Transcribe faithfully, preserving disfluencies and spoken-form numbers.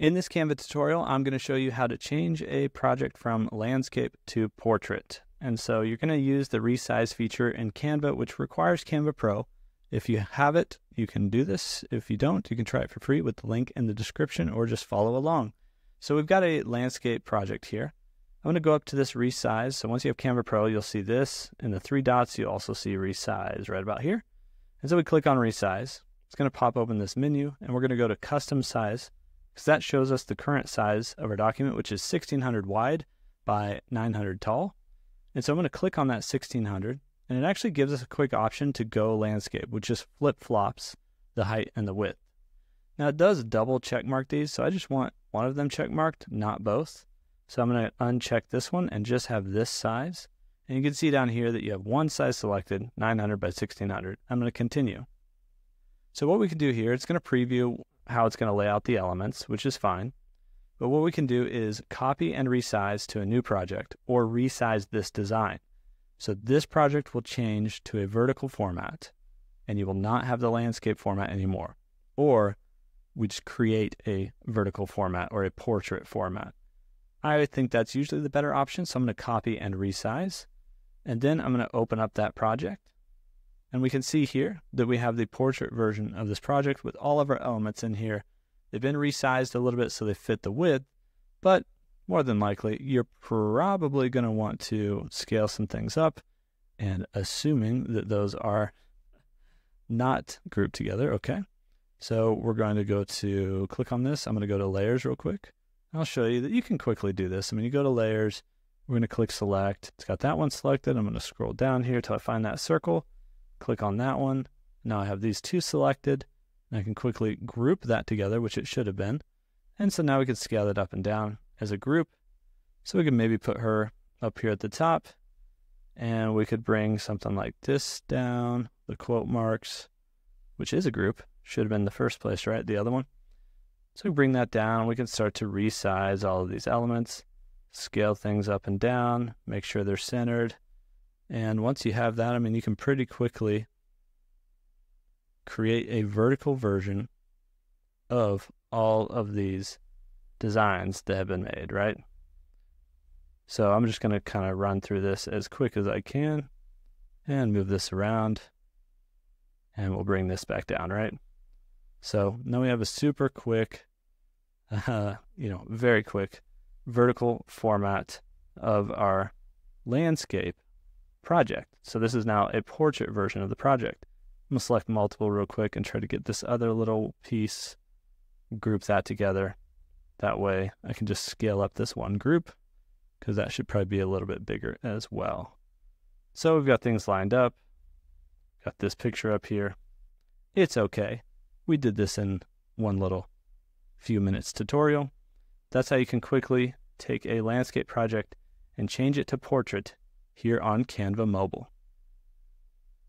In this Canva tutorial, I'm going to show you how to change a project from landscape to portrait. And so you're going to use the resize feature in Canva, which requires Canva Pro. If you have it, you can do this. If you don't, you can try it for free with the link in the description or just follow along. So we've got a landscape project here. I'm going to go up to this resize. So once you have Canva Pro, you'll see this, and the three dots, you'll also see resize right about here. And so we click on resize. It's going to pop open this menu, and we're going to go to custom size, because that shows us the current size of our document, which is sixteen hundred wide by nine hundred tall. And so I'm going to click on that sixteen hundred, and it actually gives us a quick option to go landscape, which just flip-flops the height and the width. Now it does double check mark these, so I just want one of them check marked, not both. So I'm going to uncheck this one and just have this size. And you can see down here that you have one size selected, nine hundred by sixteen hundred. I'm going to continue. So what we can do here, it's going to preview how it's going to lay out the elements, which is fine. But what we can do is copy and resize to a new project, or resize this design. So this project will change to a vertical format, and you will not have the landscape format anymore. Or we just create a vertical format or a portrait format. I think that's usually the better option, so I'm going to copy and resize. And then I'm going to open up that project. And we can see here that we have the portrait version of this project with all of our elements in here. They've been resized a little bit so they fit the width, but more than likely, you're probably going to want to scale some things up, and assuming that those are not grouped together, okay? So we're going to go to, click on this. I'm going to go to layers real quick. I'll show you that you can quickly do this. I mean, you go to layers, we're going to click select. It's got that one selected. I'm going to scroll down here till I find that circle. Click on that one. Now I have these two selected, and I can quickly group that together, which it should have been. And so now we can scale it up and down as a group. So we can maybe put her up here at the top, and we could bring something like this down, the quote marks, which is a group, should have been the first place, right? The other one. So we bring that down. We can start to resize all of these elements, scale things up and down, make sure they're centered. And once you have that, I mean, you can pretty quickly create a vertical version of all of these designs that have been made, right? So I'm just going to kind of run through this as quick as I can and move this around, and we'll bring this back down, right? So now we have a super quick, uh, you know, very quick vertical format of our landscape project. So this is now a portrait version of the project. I'm going to select multiple real quick and try to get this other little piece, group that together. That way I can just scale up this one group, because that should probably be a little bit bigger as well. So we've got things lined up. Got this picture up here. It's okay. We did this in one little few minutes tutorial. That's how you can quickly take a landscape project and change it to portrait here on Canva Mobile.